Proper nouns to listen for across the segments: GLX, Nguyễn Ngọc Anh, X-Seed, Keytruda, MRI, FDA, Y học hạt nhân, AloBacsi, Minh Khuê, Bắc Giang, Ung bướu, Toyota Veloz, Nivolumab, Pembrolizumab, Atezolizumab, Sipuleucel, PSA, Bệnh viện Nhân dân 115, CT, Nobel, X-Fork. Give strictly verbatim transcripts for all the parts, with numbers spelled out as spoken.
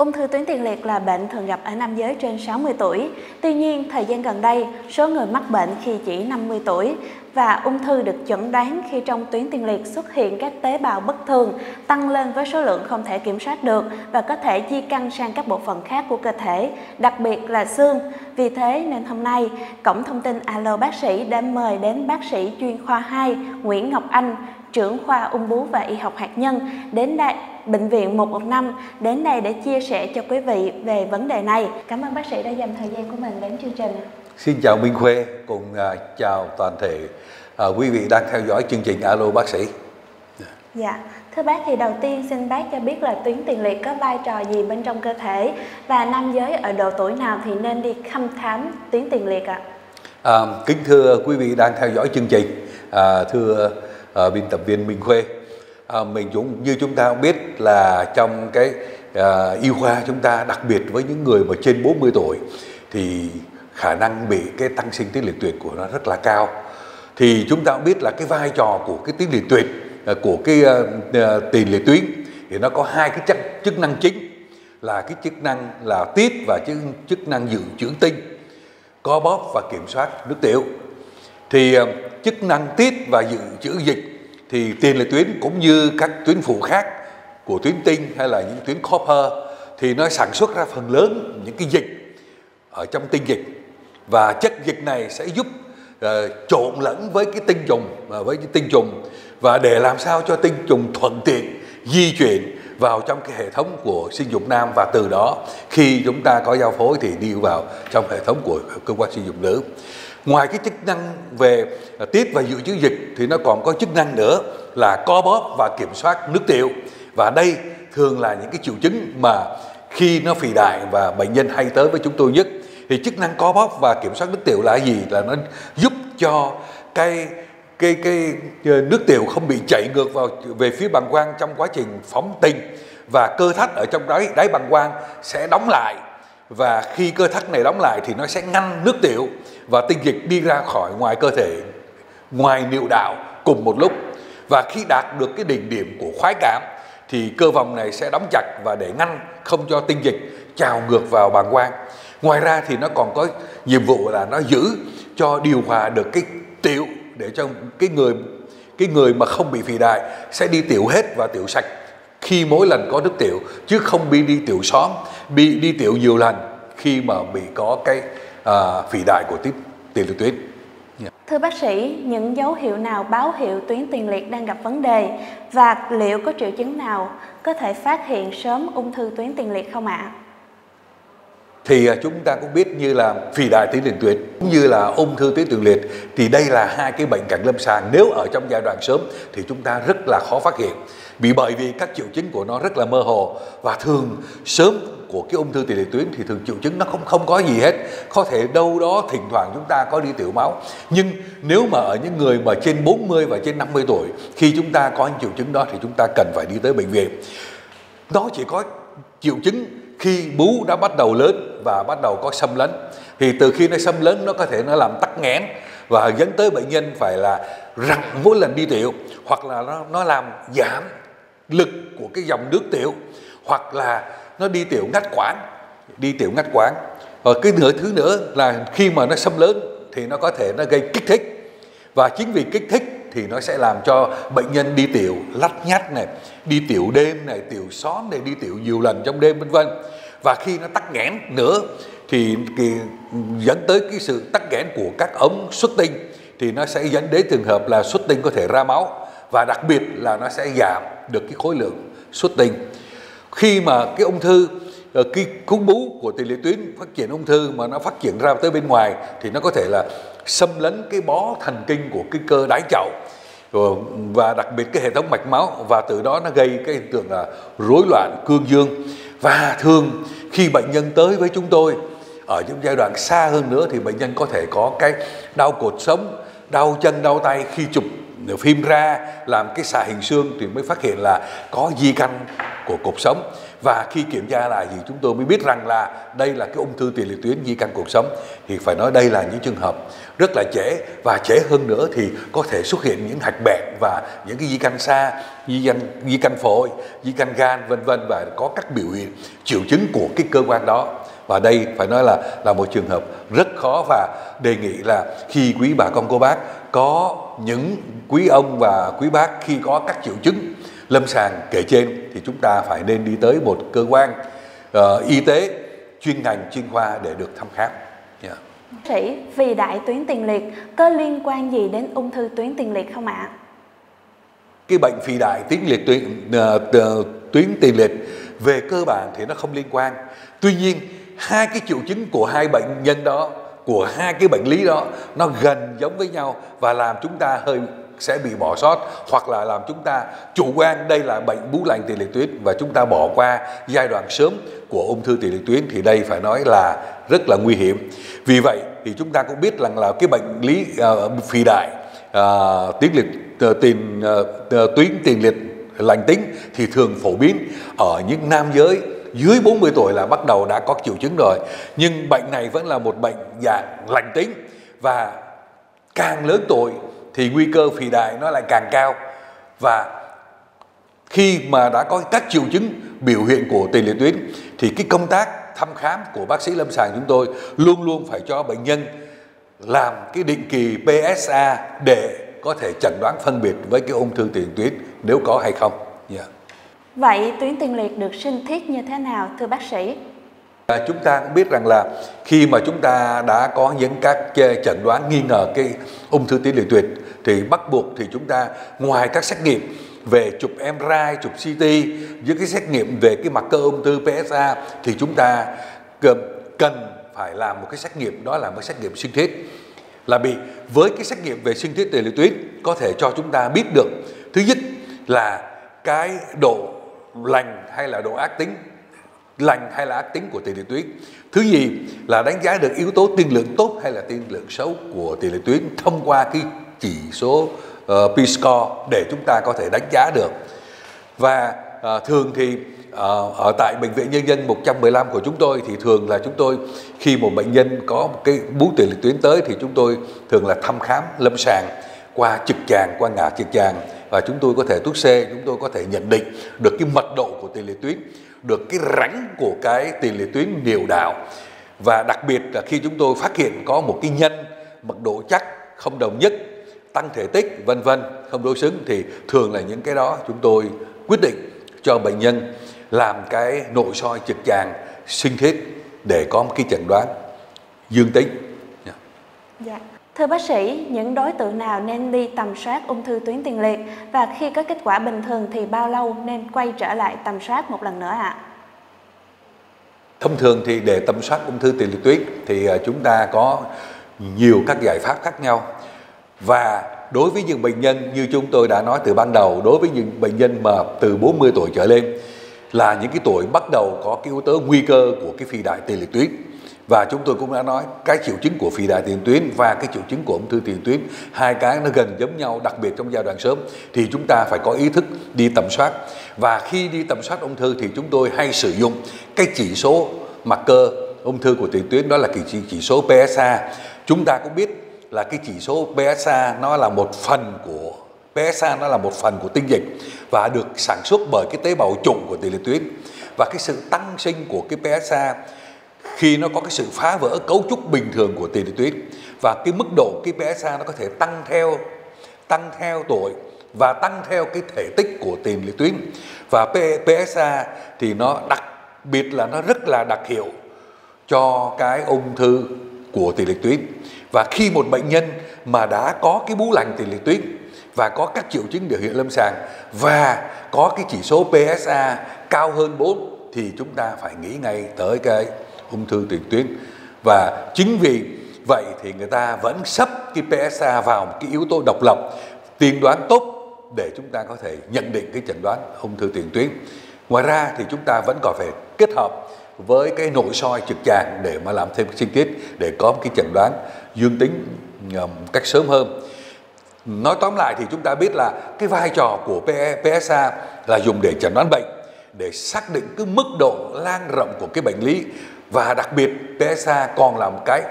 Ung thư tuyến tiền liệt là bệnh thường gặp ở nam giới trên sáu mươi tuổi. Tuy nhiên, thời gian gần đây, số người mắc bệnh khi chỉ năm mươi tuổi và ung thư được chẩn đoán khi trong tuyến tiền liệt xuất hiện các tế bào bất thường tăng lên với số lượng không thể kiểm soát được và có thể di căn sang các bộ phận khác của cơ thể, đặc biệt là xương. Vì thế nên hôm nay, cổng thông tin Alo Bác sĩ đã mời đến bác sĩ chuyên khoa hai Nguyễn Ngọc Anh, trưởng khoa ung bướu và y học hạt nhân đến đây Bệnh viện một một năm đến đây để chia sẻ cho quý vị về vấn đề này. Cảm ơn bác sĩ đã dành thời gian của mình đến chương trình. Xin chào Minh Khuê, cùng chào toàn thể quý vị đang theo dõi chương trình Alo Bác sĩ. Dạ, thưa bác thì đầu tiên xin bác cho biết là tuyến tiền liệt có vai trò gì bên trong cơ thể và nam giới ở độ tuổi nào thì nên đi thăm khám tuyến tiền liệt ạ? À? À, kính thưa quý vị đang theo dõi chương trình, à, thưa à, biên tập viên Minh Khuê. À, mình cũng như chúng ta cũng biết là trong cái à, y khoa chúng ta, đặc biệt với những người mà trên bốn mươi tuổi thì khả năng bị cái tăng sinh tuyến liệt tuyệt của nó rất là cao. Thì chúng ta cũng biết là cái vai trò của cái tuyến liệt tuyệt à, của cái à, tiền liệt tuyến thì nó có hai cái chức năng chính là cái chức năng là tiết và chức, chức năng dự trữ tinh, co bóp và kiểm soát nước tiểu. Thì à, chức năng tiết và dự trữ dịch thì tiền liệt tuyến cũng như các tuyến phụ khác của tuyến tinh hay là những tuyến copper thì nó sản xuất ra phần lớn những cái dịch ở trong tinh dịch, và chất dịch này sẽ giúp uh, trộn lẫn với cái tinh trùng và với cái tinh trùng và để làm sao cho tinh trùng thuận tiện di chuyển vào trong cái hệ thống của sinh dục nam, và từ đó khi chúng ta có giao phối thì đi vào trong hệ thống của cơ quan sinh dục nữ. Ngoài cái chức năng về tiết và dự trữ dịch thì nó còn có chức năng nữa là co bóp và kiểm soát nước tiểu. Và đây thường là những cái triệu chứng mà khi nó phì đại và bệnh nhân hay tới với chúng tôi nhất. Thì chức năng co bóp và kiểm soát nước tiểu là gì? Là nó giúp cho cái cái cái nước tiểu không bị chảy ngược vào về phía bàng quang trong quá trình phóng tinh, và cơ thắt ở trong đáy đáy bàng quang sẽ đóng lại. Và khi cơ thắt này đóng lại thì nó sẽ ngăn nước tiểu và tinh dịch đi ra khỏi ngoài cơ thể, ngoài niệu đạo cùng một lúc. Và khi đạt được cái đỉnh điểm của khoái cảm thì cơ vòng này sẽ đóng chặt và để ngăn không cho tinh dịch trào ngược vào bàng quang. Ngoài ra thì nó còn có nhiệm vụ là nó giữ cho điều hòa được cái tiểu để cho cái người cái người mà không bị phì đại sẽ đi tiểu hết và tiểu sạch khi mỗi lần có nước tiểu, chứ không bị đi tiểu xóm, bị đi tiểu nhiều lần khi mà bị có cái à, phì đại của tuyến tiền liệt tuyến. Yeah. Thưa bác sĩ, những dấu hiệu nào báo hiệu tuyến tiền liệt đang gặp vấn đề và liệu có triệu chứng nào có thể phát hiện sớm ung thư tuyến tiền liệt không ạ? Thì chúng ta cũng biết như là phì đại tuyến tiền liệt cũng như là ung thư tuyến tiền liệt thì đây là hai cái bệnh cảnh lâm sàng, nếu ở trong giai đoạn sớm thì chúng ta rất là khó phát hiện, vì bởi vì các triệu chứng của nó rất là mơ hồ, và thường sớm của cái ung thư tiền liệt tuyến thì thường triệu chứng nó không không có gì hết, có thể đâu đó thỉnh thoảng chúng ta có đi tiểu máu. Nhưng nếu mà ở những người mà trên bốn mươi và trên năm mươi tuổi, khi chúng ta có những triệu chứng đó thì chúng ta cần phải đi tới bệnh viện. Nó chỉ có triệu chứng khi bú đã bắt đầu lớn và bắt đầu có xâm lấn, thì từ khi nó xâm lấn nó có thể nó làm tắc nghẽn và dẫn tới bệnh nhân phải là rặn mỗi lần đi tiểu, hoặc là nó nó làm giảm lực của cái dòng nước tiểu, hoặc là nó đi tiểu ngắt quãng, đi tiểu ngắt quãng. Rồi cái nửa thứ nữa là khi mà nó xâm lớn thì nó có thể nó gây kích thích, và chính vì kích thích thì nó sẽ làm cho bệnh nhân đi tiểu lắt nhắt này, đi tiểu đêm này, tiểu xóm này, đi tiểu nhiều lần trong đêm, vân vân. Và khi nó tắc nghẽn nữa thì, thì dẫn tới cái sự tắc nghẽn của các ống xuất tinh, thì nó sẽ dẫn đến trường hợp là xuất tinh có thể ra máu, và đặc biệt là nó sẽ giảm được cái khối lượng xuất tinh. Khi mà cái ung thư, cái cúm bú của tiền liệt tuyến phát triển ung thư mà nó phát triển ra tới bên ngoài thì nó có thể là xâm lấn cái bó thần kinh của cái cơ đái chậu và đặc biệt cái hệ thống mạch máu, và từ đó nó gây cái hiện tượng là rối loạn cương dương. Và thường khi bệnh nhân tới với chúng tôi ở những giai đoạn xa hơn nữa thì bệnh nhân có thể có cái đau cột sống, đau chân, đau tay. Khi chụp phim ra làm cái xạ hình xương thì mới phát hiện là có di căn của cột sống. Và khi kiểm tra lại thì chúng tôi mới biết rằng là đây là cái ung thư tiền liệt tuyến di căn cột sống. Thì phải nói đây là những trường hợp rất là trễ, và trễ hơn nữa thì có thể xuất hiện những hạch bẹn và những cái di căn xa, di căn, di căn phổi, di căn gan vân vân, và có các biểu hiện triệu chứng của cái cơ quan đó. Và đây phải nói là là một trường hợp rất khó, và đề nghị là khi quý bà con cô bác có những quý ông và quý bác khi có các triệu chứng lâm sàng kể trên thì chúng ta phải nên đi tới một cơ quan uh, y tế chuyên ngành chuyên khoa để được thăm khám. Yeah. Bác sĩ, vì đại tuyến tiền liệt có liên quan gì đến ung thư tuyến tiền liệt không ạ? Cái bệnh phì đại tuyến liệt tuyến, uh, tuyến tiền liệt về cơ bản thì nó không liên quan. Tuy nhiên hai cái triệu chứng của hai bệnh nhân đó, của hai cái bệnh lý đó nó gần giống với nhau và làm chúng ta hơi sẽ bị bỏ sót, hoặc là làm chúng ta chủ quan đây là bệnh bú lành tiền liệt tuyến và chúng ta bỏ qua giai đoạn sớm của ung thư tiền liệt tuyến, thì đây phải nói là rất là nguy hiểm. Vì vậy thì chúng ta cũng biết rằng là cái bệnh lý uh, phì đại uh, tuyến liệt uh, tiền uh, tuyến tiền liệt lành tính thì thường phổ biến ở những nam giới dưới bốn mươi tuổi là bắt đầu đã có triệu chứng rồi, nhưng bệnh này vẫn là một bệnh dạng lành tính và càng lớn tuổi thì nguy cơ phì đại nó lại càng cao. Và khi mà đã có các triệu chứng biểu hiện của tiền liệt tuyến thì cái công tác thăm khám của bác sĩ lâm sàng chúng tôi luôn luôn phải cho bệnh nhân làm cái định kỳ pê ét a để có thể chẩn đoán phân biệt với cái ung thư tiền liệt tuyến nếu có hay không. Yeah. Vậy tuyến tiền liệt được sinh thiết như thế nào thưa bác sĩ? À, chúng ta cũng biết rằng là khi mà chúng ta đã có những các chẩn đoán nghi ngờ cái ung thư tuyến liệt tuyệt thì bắt buộc thì chúng ta ngoài các xét nghiệm về chụp em rờ i, chụp xê tê với cái xét nghiệm về cái mặt cơ ung thư pê ét a thì chúng ta cần phải làm một cái xét nghiệm, đó là một xét nghiệm sinh thiết. Là bị với cái xét nghiệm về sinh thiết tiền liệt tuyến có thể cho chúng ta biết được thứ nhất là cái độ lành hay là độ ác tính, lành hay là ác tính của tiền liệt tuyến. Thứ gì là đánh giá được yếu tố tiên lượng tốt hay là tiên lượng xấu của tiền liệt tuyến thông qua cái chỉ số uh, P-score để chúng ta có thể đánh giá được. Và uh, thường thì uh, ở tại Bệnh viện Nhân dân một trăm mười lăm của chúng tôi thì thường là chúng tôi khi một bệnh nhân có một cái bú tiền liệt tuyến tới thì chúng tôi thường là thăm khám lâm sàng qua trực tràng, qua ngã trực tràng, và chúng tôi có thể thuốc C, chúng tôi có thể nhận định được cái mật độ của tiền liệt tuyến, được cái rãnh của cái tiền liệt tuyến niệu đạo. Và đặc biệt là khi chúng tôi phát hiện có một cái nhân mật độ chắc không đồng nhất, tăng thể tích vân vân, không đối xứng thì thường là những cái đó chúng tôi quyết định cho bệnh nhân làm cái nội soi trực tràng sinh thiết để có một cái chẩn đoán dương tính. Yeah. Yeah. Thưa bác sĩ, những đối tượng nào nên đi tầm soát ung thư tuyến tiền liệt và khi có kết quả bình thường thì bao lâu nên quay trở lại tầm soát một lần nữa ạ? À? Thông thường thì để tầm soát ung thư tiền liệt tuyến thì chúng ta có nhiều các giải pháp khác nhau. Và đối với những bệnh nhân như chúng tôi đã nói từ ban đầu, đối với những bệnh nhân mà từ bốn mươi tuổi trở lên là những cái tuổi bắt đầu có cái yếu tố nguy cơ của cái phì đại tiền liệt tuyến. Và chúng tôi cũng đã nói cái triệu chứng của phì đại tiền tuyến và cái triệu chứng của ung thư tiền tuyến, hai cái nó gần giống nhau, đặc biệt trong giai đoạn sớm thì chúng ta phải có ý thức đi tầm soát. Và khi đi tầm soát ung thư thì chúng tôi hay sử dụng cái chỉ số mặt cơ ung thư của tiền tuyến, đó là cái chỉ, chỉ số pê ét a. Chúng ta cũng biết là cái chỉ số pê ét a nó là một phần của pê ét a nó là một phần của tinh dịch và được sản xuất bởi cái tế bào trụ của tiền liệt tuyến. Và cái sự tăng sinh của cái pê ét a khi nó có cái sự phá vỡ cấu trúc bình thường của tiền liệt tuyến, và cái mức độ cái pê ét a nó có thể tăng theo tăng theo tuổi và tăng theo cái thể tích của tiền liệt tuyến. Và pê ét a thì nó đặc biệt là nó rất là đặc hiệu cho cái ung thư của tiền liệt tuyến. Và khi một bệnh nhân mà đã có cái bú lành tiền liệt tuyến và có các triệu chứng biểu hiện lâm sàng và có cái chỉ số pê ét a cao hơn bốn thì chúng ta phải nghĩ ngay tới cái ung thư tiền tuyến. Và chính vì vậy thì người ta vẫn sắp cái pê ét a vào một cái yếu tố độc lập, tiên đoán tốt để chúng ta có thể nhận định cái chẩn đoán ung thư tiền tuyến. Ngoài ra thì chúng ta vẫn còn phải kết hợp với cái nội soi trực tràng để mà làm thêm cái sinh thiết để có một cái chẩn đoán dương tính cách sớm hơn. Nói tóm lại thì chúng ta biết là cái vai trò của pê ét a là dùng để chẩn đoán bệnh, để xác định cái mức độ lan rộng của cái bệnh lý. Và đặc biệt pê ét a còn là một cái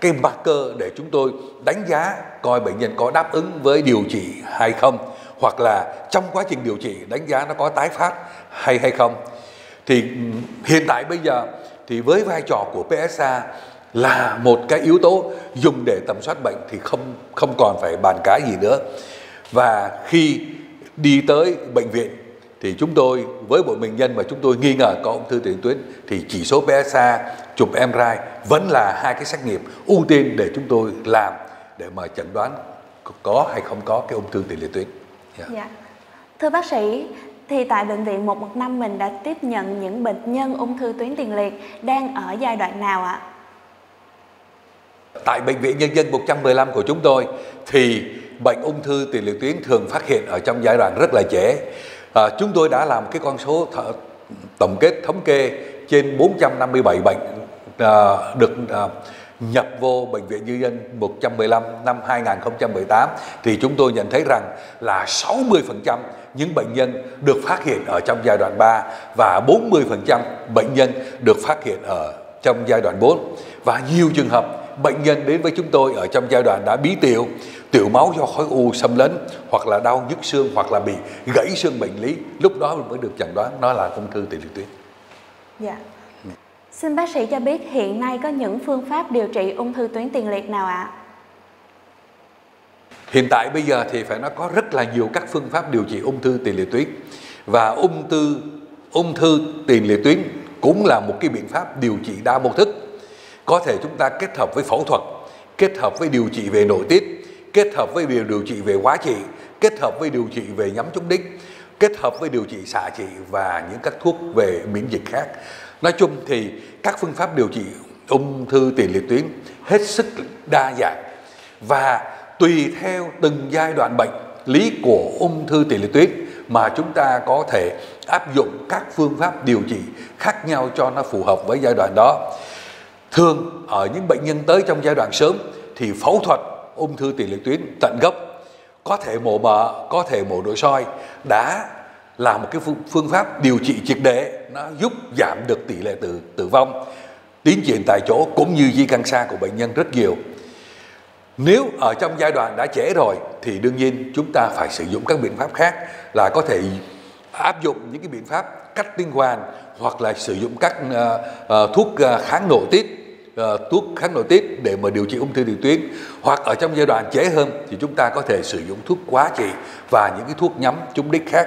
cái marker để chúng tôi đánh giá coi bệnh nhân có đáp ứng với điều trị hay không, hoặc là trong quá trình điều trị đánh giá nó có tái phát hay hay không. Thì hiện tại bây giờ thì với vai trò của pê ét a là một cái yếu tố dùng để tầm soát bệnh thì không không còn phải bàn cãi gì nữa. Và khi đi tới bệnh viện thì chúng tôi với bộ bệnh nhân mà chúng tôi nghi ngờ có ung thư tiền tuyến thì chỉ số pê ét a, chụp em rờ i vẫn là hai cái xét nghiệm ưu tiên để chúng tôi làm để mà chẩn đoán có hay không có cái ung thư tiền liệt tuyến. Yeah. Dạ. Thưa bác sĩ, thì tại bệnh viện một một năm mình đã tiếp nhận những bệnh nhân ung thư tuyến tiền liệt đang ở giai đoạn nào ạ? Tại Bệnh viện Nhân dân một một năm của chúng tôi thì bệnh ung thư tiền liệt tuyến thường phát hiện ở trong giai đoạn rất là trễ. À, chúng tôi đã làm cái con số thợ, tổng kết thống kê trên bốn trăm năm mươi bảy bệnh à, được à, nhập vô Bệnh viện Nhân dân một một năm năm hai nghìn không trăm mười tám thì chúng tôi nhận thấy rằng là sáu mươi phần trăm những bệnh nhân được phát hiện ở trong giai đoạn ba và bốn mươi phần trăm bệnh nhân được phát hiện ở trong giai đoạn bốn. Và nhiều trường hợp bệnh nhân đến với chúng tôi ở trong giai đoạn đã bí tiểu, tiểu máu do khối u xâm lấn, hoặc là đau nhức xương, hoặc là bị gãy xương bệnh lý. Lúc đó mới được chẩn đoán nó là ung thư tiền liệt tuyến. Dạ. Ừ. Xin bác sĩ cho biết hiện nay có những phương pháp điều trị ung thư tuyến tiền liệt nào ạ? Hiện tại bây giờ thì phải nói có rất là nhiều các phương pháp điều trị ung thư tiền liệt tuyến. Và ung thư ung thư tiền liệt tuyến cũng là một cái biện pháp điều trị đa mô thức. Có thể chúng ta kết hợp với phẫu thuật, kết hợp với điều trị về nội tiết, kết hợp với điều trị về hóa trị, kết hợp với điều trị về nhắm trúng đích, kết hợp với điều trị xạ trị và những các thuốc về miễn dịch khác. Nói chung thì các phương pháp điều trị ung thư tiền liệt tuyến hết sức đa dạng. Và tùy theo từng giai đoạn bệnh lý của ung thư tiền liệt tuyến mà chúng ta có thể áp dụng các phương pháp điều trị khác nhau cho nó phù hợp với giai đoạn đó. Thường ở những bệnh nhân tới trong giai đoạn sớm thì phẫu thuật ung thư tiền liệt tuyến tận gốc, có thể mổ mở, có thể mổ nội soi đã là một cái phương pháp điều trị triệt để, nó giúp giảm được tỷ lệ tử tử vong, tiến triển tại chỗ cũng như di căn xa của bệnh nhân rất nhiều. Nếu ở trong giai đoạn đã trễ rồi thì đương nhiên chúng ta phải sử dụng các biện pháp khác, là có thể áp dụng những cái biện pháp cắt tinh hoàn hoặc là sử dụng các uh, uh, thuốc uh, kháng nội tiết Uh, thuốc kháng nội tiết để mà điều trị ung thư tiền tuyến, hoặc ở trong giai đoạn trễ hơn thì chúng ta có thể sử dụng thuốc hóa trị và những cái thuốc nhắm trúng đích khác.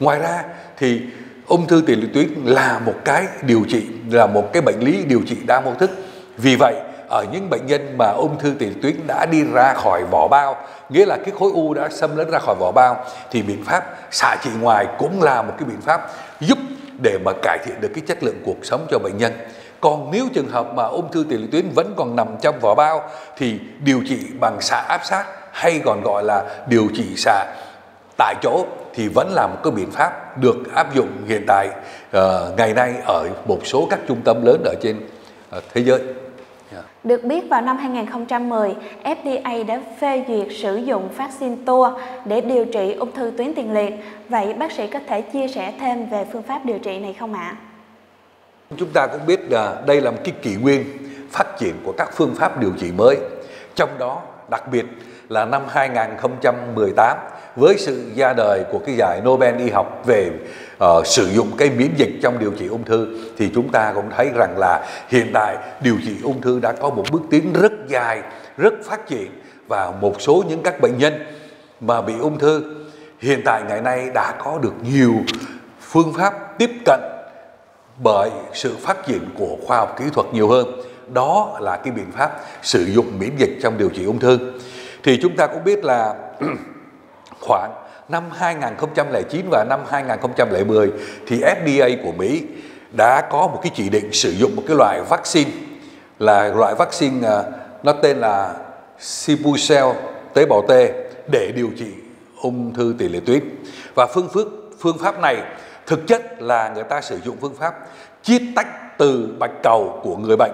Ngoài ra thì ung thư tiền liệt tuyến là một cái điều trị, là một cái bệnh lý điều trị đa mô thức. Vì vậy ở những bệnh nhân mà ung thư tiền liệt tuyến đã đi ra khỏi vỏ bao, nghĩa là cái khối u đã xâm lấn ra khỏi vỏ bao, thì biện pháp xạ trị ngoài cũng là một cái biện pháp giúp để mà cải thiện được cái chất lượng cuộc sống cho bệnh nhân. Còn nếu trường hợp mà ung thư tiền liệt tuyến vẫn còn nằm trong vỏ bao thì điều trị bằng xạ áp sát hay còn gọi là điều trị xạ tại chỗ thì vẫn là một cái biện pháp được áp dụng hiện tại uh, ngày nay ở một số các trung tâm lớn ở trên uh, thế giới. Yeah. Được biết vào năm hai nghìn không trăm mười, ép đê a đã phê duyệt sử dụng vaccine tua để điều trị ung thư tuyến tiền liệt. Vậy bác sĩ có thể chia sẻ thêm về phương pháp điều trị này không ạ? Chúng ta cũng biết là đây là một cái kỷ nguyên phát triển của các phương pháp điều trị mới. Trong đó đặc biệt là năm hai nghìn không trăm mười tám với sự ra đời của cái giải Nobel y học về uh, sử dụng cái miễn dịch trong điều trị ung thư thì chúng ta cũng thấy rằng là hiện tại điều trị ung thư đã có một bước tiến rất dài, rất phát triển, và một số những các bệnh nhân mà bị ung thư hiện tại ngày nay đã có được nhiều phương pháp tiếp cận bởi sự phát triển của khoa học kỹ thuật nhiều hơn. Đó là cái biện pháp sử dụng miễn dịch trong điều trị ung thư. Thì chúng ta cũng biết là khoảng năm hai nghìn không trăm lẻ chín và năm hai nghìn không trăm mười thì ép đê a của Mỹ đã có một cái chỉ định sử dụng một cái loại vaccine, là loại vaccine nó tên là Sipuleucel tế bào T để điều trị ung thư tiền liệt tuyến. Và phương pháp, phương pháp này thực chất là người ta sử dụng phương pháp chiết tách từ bạch cầu của người bệnh,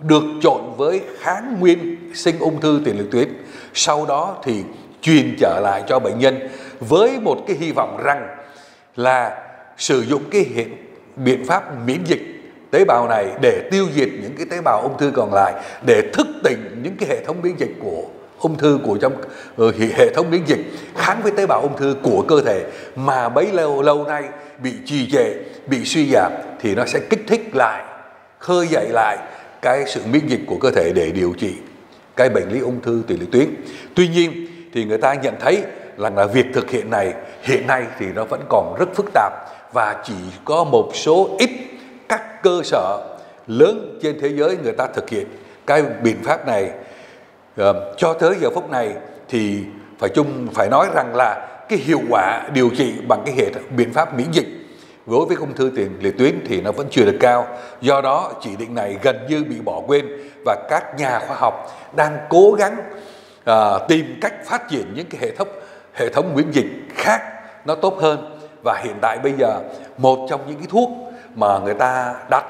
được trộn với kháng nguyên sinh ung thư tiền liệt tuyến, sau đó thì truyền trở lại cho bệnh nhân với một cái hy vọng rằng là sử dụng cái hiện biện pháp miễn dịch tế bào này để tiêu diệt những cái tế bào ung thư còn lại, để thức tỉnh những cái hệ thống miễn dịch của ung thư, của trong hệ thống miễn dịch kháng với tế bào ung thư của cơ thể mà bấy lâu lâu nay bị trì trệ, bị suy giảm, thì nó sẽ kích thích lại, khơi dậy lại cái sự miễn dịch của cơ thể để điều trị cái bệnh lý ung thư tiền liệt tuyến. Tuy nhiên thì người ta nhận thấy rằng là việc thực hiện này hiện nay thì nó vẫn còn rất phức tạp, và chỉ có một số ít các cơ sở lớn trên thế giới người ta thực hiện cái biện pháp này. Uh, cho tới giờ phút này thì phải chung phải nói rằng là cái hiệu quả điều trị bằng cái hệ biện pháp miễn dịch đối với ung thư tiền liệt tuyến thì nó vẫn chưa được cao. Do đó chỉ định này gần như bị bỏ quên, và các nhà khoa học đang cố gắng uh, tìm cách phát triển những cái hệ thống hệ thống miễn dịch khác nó tốt hơn. Và hiện tại bây giờ một trong những cái thuốc mà người ta đặt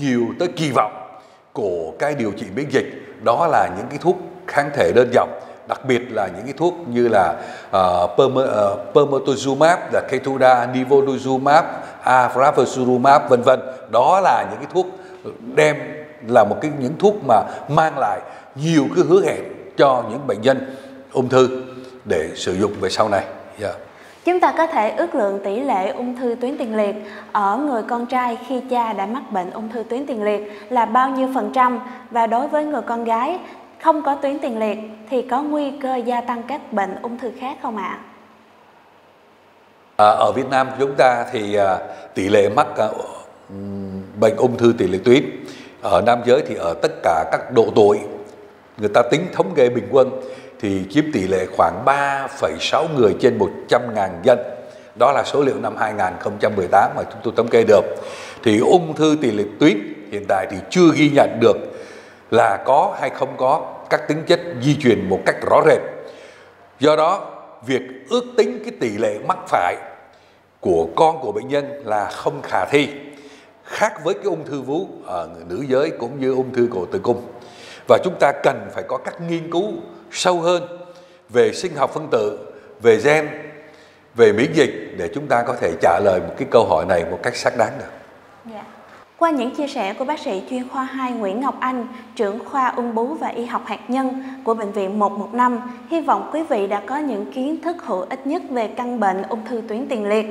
nhiều tới kỳ vọng của cái điều trị miễn dịch đó là những cái thuốc kháng thể đơn dòng, đặc biệt là những cái thuốc như là uh, Pembrolizumab, là Keytruda, Nivolumab, Atezolizumab, vân vân. Đó là những cái thuốc đem là một cái những thuốc mà mang lại nhiều cái hứa hẹn cho những bệnh nhân ung thư để sử dụng về sau này. Yeah. Chúng ta có thể ước lượng tỷ lệ ung thư tuyến tiền liệt ở người con trai khi cha đã mắc bệnh ung thư tuyến tiền liệt là bao nhiêu phần trăm, và đối với người con gái không có tuyến tiền liệt thì có nguy cơ gia tăng các bệnh ung thư khác không ạ? À, ở Việt Nam chúng ta thì à, tỷ lệ mắc à, bệnh ung thư tiền liệt tuyến ở nam giới thì ở tất cả các độ tuổi, người ta tính thống kê bình quân thì chiếm tỷ lệ khoảng ba phẩy sáu người trên một trăm nghìn dân. Đó là số liệu năm hai nghìn không trăm mười tám mà chúng tôi thống kê được. Thì ung thư tiền liệt tuyến hiện tại thì chưa ghi nhận được là có hay không có các tính chất di truyền một cách rõ rệt. Do đó, việc ước tính cái tỷ lệ mắc phải của con của bệnh nhân là không khả thi. Khác với cái ung thư vú ở nữ giới cũng như ung thư cổ tử cung. Và chúng ta cần phải có các nghiên cứu sâu hơn về sinh học phân tử, về gen, về miễn dịch để chúng ta có thể trả lời một cái câu hỏi này một cách xác đáng được. Yeah. Qua những chia sẻ của bác sĩ chuyên khoa hai Nguyễn Ngọc Anh, trưởng khoa ung bướu và y học hạt nhân của Bệnh viện một một năm, hy vọng quý vị đã có những kiến thức hữu ích nhất về căn bệnh ung thư tuyến tiền liệt.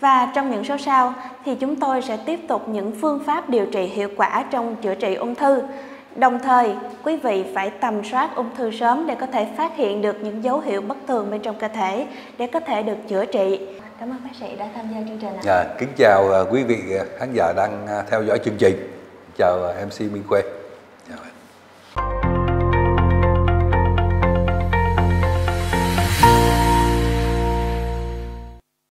Và trong những số sau thì chúng tôi sẽ tiếp tục những phương pháp điều trị hiệu quả trong chữa trị ung thư. Đồng thời, quý vị phải tầm soát ung thư sớm để có thể phát hiện được những dấu hiệu bất thường bên trong cơ thể để có thể được chữa trị. Cảm ơn bác sĩ đã tham gia chương trình ạ. Dạ, kính chào quý vị khán giả đang theo dõi chương trình. Chào em xê Minh Khuê.